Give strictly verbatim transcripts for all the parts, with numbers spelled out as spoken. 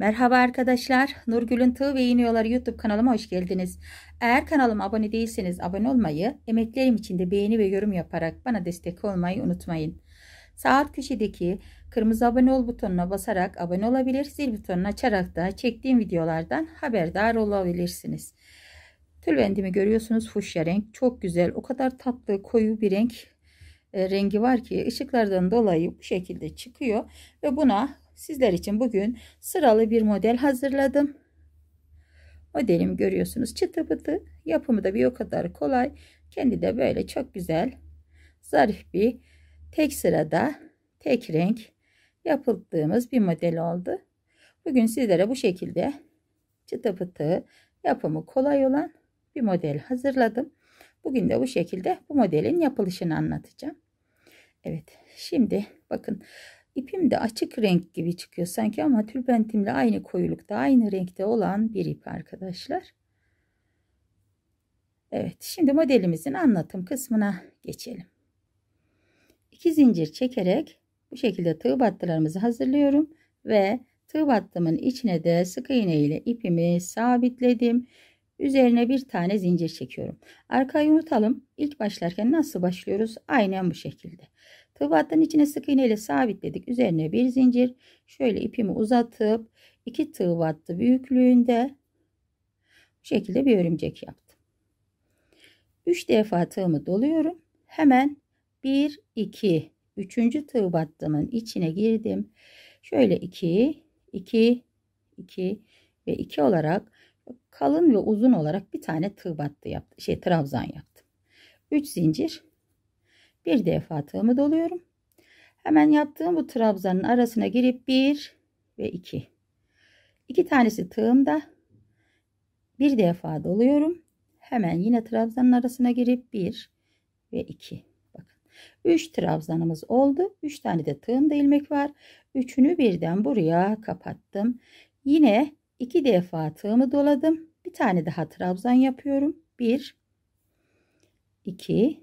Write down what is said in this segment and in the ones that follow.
Merhaba arkadaşlar, Nurgül'ün Tığ ve İğneden Tığa YouTube kanalıma hoş geldiniz. Eğer kanalıma abone değilseniz abone olmayı, emeklerim için de beğeni ve yorum yaparak bana destek olmayı unutmayın. Sağ alt köşedeki kırmızı abone ol butonuna basarak abone olabilir, zil butonunu açarak da çektiğim videolardan haberdar olabilirsiniz. Tülbentimi görüyorsunuz, fuşya renk, çok güzel, o kadar tatlı koyu bir renk e, rengi var ki ışıklardan dolayı bu şekilde çıkıyor ve buna sizler için bugün sıralı bir model hazırladım. Modelimi görüyorsunuz, çıtı pıtı, yapımı da bir o kadar kolay. Kendi de böyle çok güzel, zarif bir tek sırada tek renk yapıldığımız bir model oldu. Bugün sizlere bu şekilde çıtı pıtı, yapımı kolay olan bir model hazırladım. Bugün de bu şekilde bu modelin yapılışını anlatacağım. Evet, şimdi bakın. İpim de açık renk gibi çıkıyor sanki ama tülbentimle aynı koyulukta, aynı renkte olan bir ip arkadaşlar. Evet, şimdi modelimizin anlatım kısmına geçelim. İki zincir çekerek bu şekilde tığ battılarımızı hazırlıyorum ve tığ battımın içine de sık iğne ile ipimi sabitledim. Üzerine bir tane zincir çekiyorum. Arkayı unutalım. İlk başlarken nasıl başlıyoruz? Aynen bu şekilde. Tığ battının içine sık iğne ile sabitledik. Üzerine bir zincir. Şöyle ipimi uzatıp iki tığ battı büyüklüğünde bu şekilde bir örümcek yaptım. üç defa tığımı doluyorum. Hemen bir iki üçüncü tığ battımın içine girdim. Şöyle iki iki iki ve iki olarak kalın ve uzun olarak bir tane tığ battı yaptım. Şey trabzan yaptım. üç zincir. Bir defa tığımı doluyorum. Hemen yaptığım bu trabzanın arasına girip bir ve iki. iki tanesi tığımda. Bir defa doluyorum. Hemen yine trabzanın arasına girip bir ve iki. Bakın. üç trabzanımız oldu. üç tane de tığımda ilmek var. üçünü birden buraya kapattım. Yine iki defa tığımı doladım. Bir tane daha trabzan yapıyorum. bir iki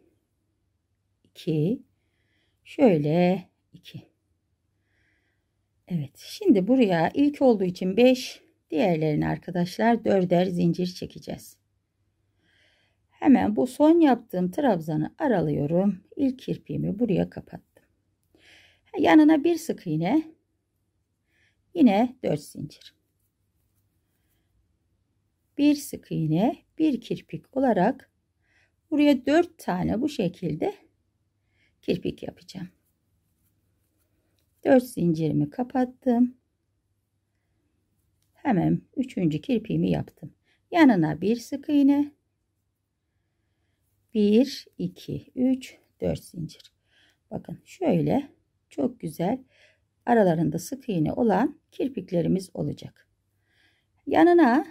iki şöyle iki. Evet, şimdi buraya ilk olduğu için beş, diğerlerini arkadaşlar dörder zincir çekeceğiz. Hemen bu son yaptığım trabzanı aralıyorum. İlk kirpiğimi buraya kapattım. Yanına bir sık iğne. Yine dört zincir. Bir sık iğne, bir kirpik olarak buraya dört tane bu şekilde kirpik yapacağım. dört zincirimi kapattım. Hemen üçüncü kirpiğimi yaptım. Yanına bir sık iğne. bir iki üç dört zincir. Bakın şöyle çok güzel aralarında sık iğne olan kirpiklerimiz olacak. Yanına,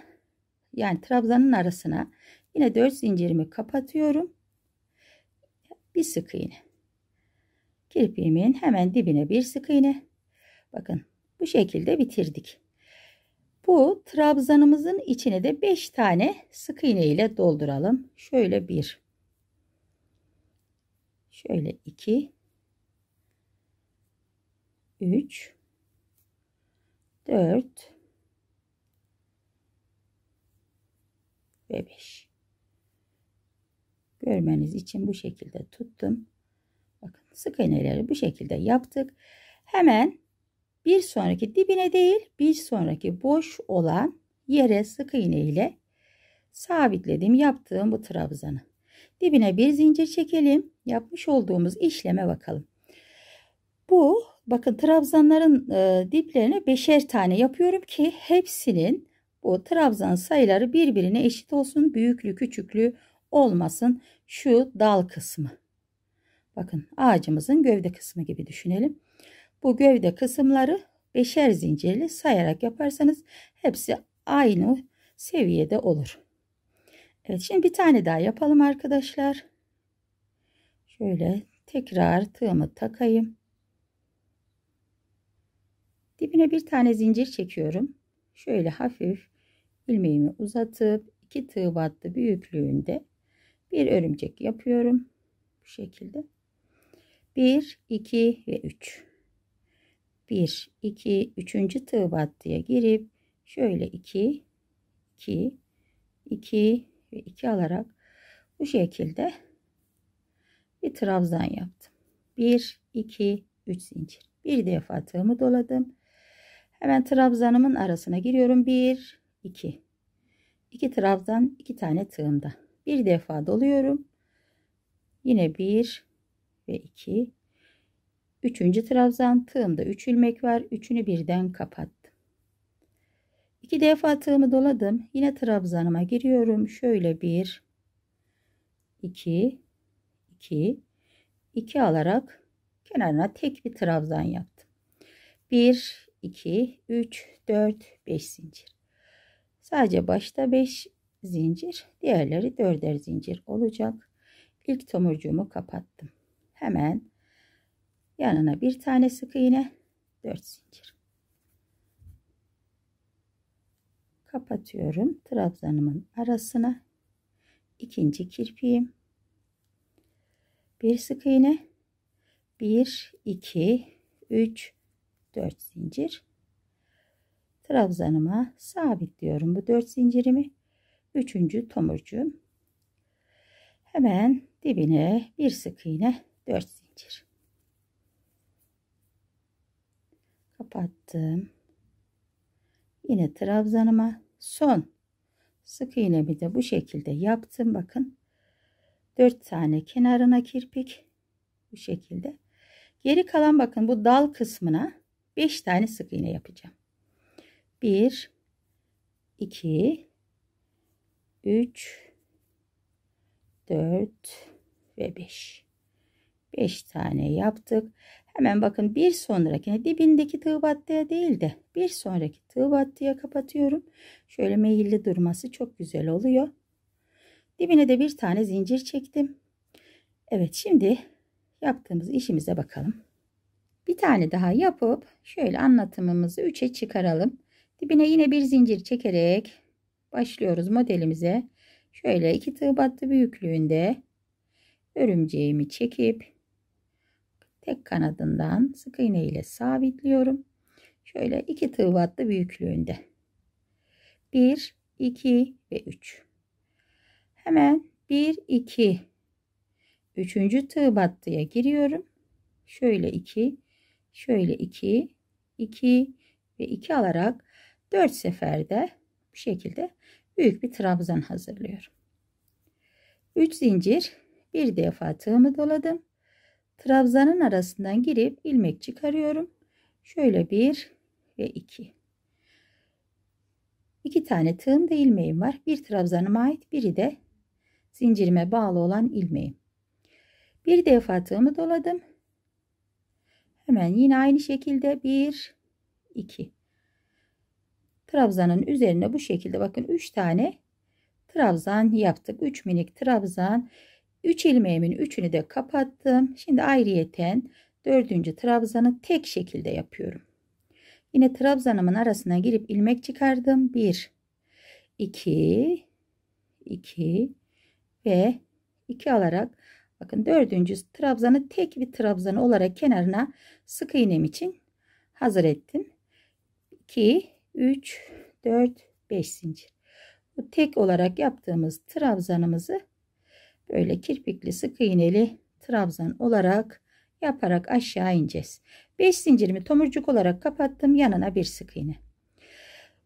yani trabzanın arasına yine dört zincirimi kapatıyorum. Bir sık iğne. Kirpiğimin hemen dibine bir sık iğne. Bakın bu şekilde bitirdik. Bu trabzanımızın içine de beş tane sık iğne ile dolduralım. Şöyle bir. Şöyle iki. üç. dört. Ve beş. Görmeniz için bu şekilde tuttum. Bakın sık iğneleri bu şekilde yaptık. Hemen bir sonraki dibine değil, bir sonraki boş olan yere sık iğne ile sabitledim yaptığım bu trabzanı. Dibine bir zincir çekelim. Yapmış olduğumuz işleme bakalım. Bu bakın trabzanların e, diplerine beşer tane yapıyorum ki hepsinin bu trabzan sayıları birbirine eşit olsun. Büyüklü küçüklü olmasın. Şu dal kısmı. Bakın ağacımızın gövde kısmı gibi düşünelim. Bu gövde kısımları beşer zincirli sayarak yaparsanız hepsi aynı seviyede olur. Evet, şimdi bir tane daha yapalım arkadaşlar. Şöyle tekrar tığımı takayım. Dibine bir tane zincir çekiyorum. Şöyle hafif ilmeğimi uzatıp iki tığ battı büyüklüğünde bir örümcek yapıyorum. Bu şekilde. bir, iki ve üç. bir, iki, üçüncü tığ battıya girip şöyle iki iki iki ve iki alarak bu şekilde bir trabzan yaptım. Bir iki üç zincir. Bir defa tığımı doladım. Hemen trabzanımın arasına giriyorum. Bir iki iki trabzan, iki tane tığımda. Bir defa doluyorum. Yine bir ve iki. Üçüncü trabzan, tığımda üç ilmek var. Üçünü birden kapattım. İki defa tığımı doladım. Yine trabzanıma giriyorum. Şöyle bir, iki, iki, iki alarak kenarına tek bir trabzan yaptım. Bir, iki, üç, dört, beş zincir. Sadece başta beş zincir, diğerleri dörder zincir olacak. İlk tomurcuğumu kapattım. Hemen yanına bir tane sık iğne, dört zincir. Kapatıyorum trabzanımın arasına. İkinci kirpiğim. Bir sık iğne, bir iki üç dört zincir. Trabzanıma sabitliyorum bu dört zincirimi. Üçüncü tomurcuğum. Hemen dibine bir sık iğne, dört zincir. Kapattım. Yine trabzanıma son sık iğnemi de bu şekilde yaptım. Bakın, dört tane kenarına kirpik bu şekilde. Geri kalan, bakın, bu dal kısmına beş tane sık iğne yapacağım. bir iki üç dört ve beş. beş tane yaptık. Hemen bakın, bir sonrakine, dibindeki tığ battıya değil de bir sonraki tığ battıya kapatıyorum. Şöyle meyilli durması çok güzel oluyor. Dibine de bir tane zincir çektim. Evet, şimdi yaptığımız işimize bakalım. Bir tane daha yapıp şöyle anlatımımızı üçe çıkaralım. Dibine yine bir zincir çekerek başlıyoruz modelimize. Şöyle iki tığ battı büyüklüğünde örümceğimi çekip tek kanadından sık iğne ile sabitliyorum. Şöyle iki tığ battı büyüklüğünde. bir iki ve üç. Hemen bir iki üçüncü tığ battıya giriyorum. Şöyle iki, şöyle iki iki ve iki alarak dört seferde bu şekilde büyük bir trabzan hazırlıyorum. üç zincir, bir defa tığımı doladım. Trabzanın arasından girip ilmek çıkarıyorum. Şöyle bir ve iki. iki tane tığımda ilmeğim var. Bir trabzanıma ait, biri de zincirime bağlı olan ilmeğim. Bir defa tığımı doladım. Hemen yine aynı şekilde bir iki. Trabzanın üzerine bu şekilde, bakın, üç tane trabzan yaptık. üç minik trabzan. üç ilmeğimin üçünü de kapattım. Şimdi ayrıyeten dördüncü trabzanı tek şekilde yapıyorum. Yine trabzanımın arasına girip ilmek çıkardım. bir iki iki ve iki alarak, bakın, dördüncü trabzanı tek bir trabzan olarak kenarına sık iğnem için hazır ettim. iki üç dört beş zincir. Bu tek olarak yaptığımız trabzanımızı böyle kirpikli sık iğneli trabzan olarak yaparak aşağı ineceğiz. beş zincirimi tomurcuk olarak kapattım. Yanına bir sık iğne.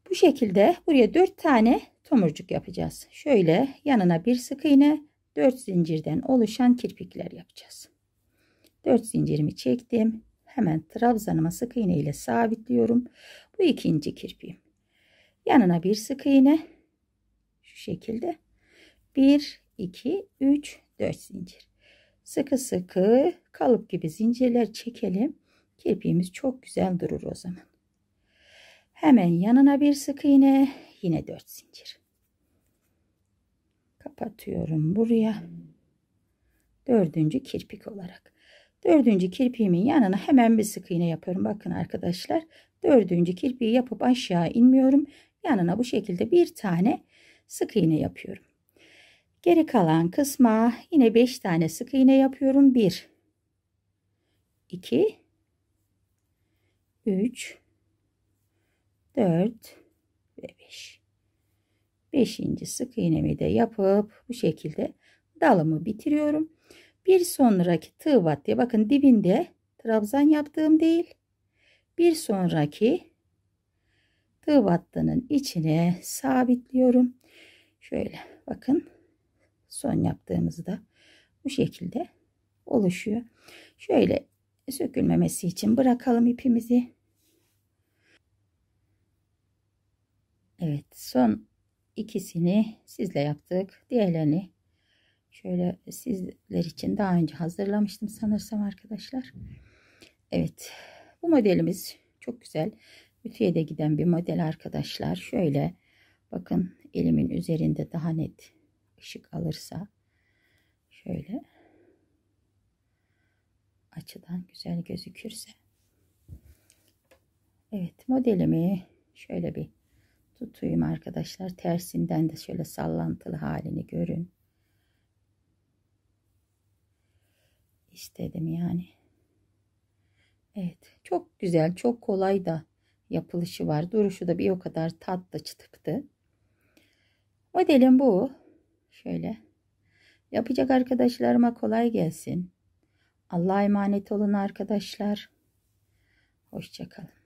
Bu şekilde buraya dört tane tomurcuk yapacağız. Şöyle yanına bir sık iğne, dört zincirden oluşan kirpikler yapacağız. dört zincirimi çektim. Hemen trabzanıma sık iğne ile sabitliyorum. Bu ikinci kirpiğim. Yanına bir sık iğne. Şu şekilde. bir iki üç dört zincir. Sıkı sıkı kalıp gibi zincirler çekelim. Kirpiğimiz çok güzel durur o zaman. Hemen yanına bir sık iğne. Yine dört zincir. Kapatıyorum buraya. Dördüncü kirpik olarak. Dördüncü kirpiğimin yanına hemen bir sık iğne yapıyorum. Bakın arkadaşlar, dördüncü kirpiği yapıp aşağı inmiyorum. Yanına bu şekilde bir tane sık iğne yapıyorum. Geri kalan kısma yine beş tane sık iğne yapıyorum. bir iki üç dört ve beş. beşinci sık iğnemi de yapıp bu şekilde dalımı bitiriyorum. Bir sonraki tığ battıya bakın dibinde trabzan yaptığım değil. Bir sonraki tığ battının içine sabitliyorum. Şöyle bakın son yaptığımızda bu şekilde oluşuyor. Şöyle sökülmemesi için bırakalım ipimizi. Evet, son ikisini sizle yaptık. Diğerlerini şöyle sizler için daha önce hazırlamıştım sanırsam arkadaşlar. Evet, bu modelimiz çok güzel. Ütüye de giden bir model arkadaşlar. Şöyle bakın elimin üzerinde daha net ışık alırsa şöyle açıdan güzel gözükürse. Evet, modelimi şöyle bir tutayım arkadaşlar. Tersinden de şöyle sallantılı halini görün. İstedim yani. Evet, çok güzel, çok kolay da yapılışı var. Duruşu da bir o kadar tatlı çıtıktı. Modelim bu. Şöyle yapacak arkadaşlarıma kolay gelsin. Allah'a emanet olun arkadaşlar. Hoşça kalın.